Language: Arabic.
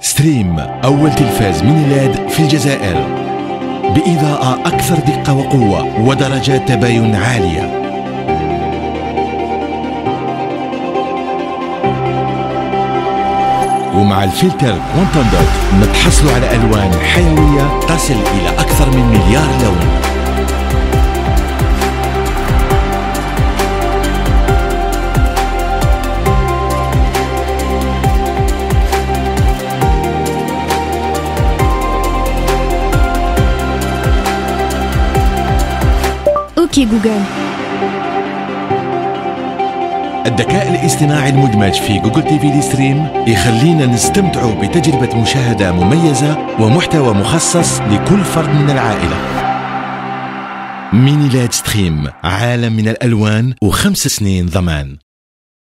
ستريم أول تلفاز ميني لاد في الجزائر بإضاءة أكثر دقة وقوة ودرجات تباين عالية. ومع الفلتر كوانتم دوت نتحصل على ألوان حيوية تصل إلى أكثر من مليار لون. أوكي جوجل. الذكاء الاصطناعي المدمج في جوجل تي في ستريم يخلينا نستمتع بتجربة مشاهدة مميزة ومحتوى مخصص لكل فرد من العائلة. ميني لاد ستريم، عالم من الألوان و5 سنين ضمان.